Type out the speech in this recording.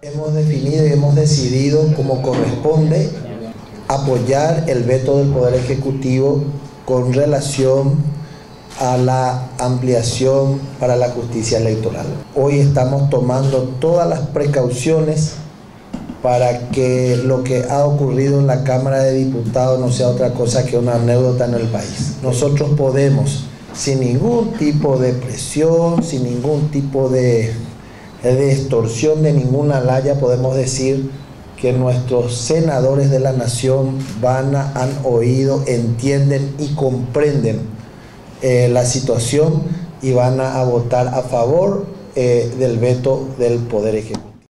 Hemos definido y hemos decidido, como corresponde, apoyar el veto del Poder Ejecutivo con relación a la ampliación para la justicia electoral. Hoy estamos tomando todas las precauciones para que lo que ha ocurrido en la Cámara de Diputados no sea otra cosa que una anécdota en el país. Nosotros podemos, sin ningún tipo de presión, sin ningún tipo de extorsión de ninguna laya, podemos decir que nuestros senadores de la nación han oído, entienden y comprenden la situación y van a votar a favor del veto del Poder Ejecutivo.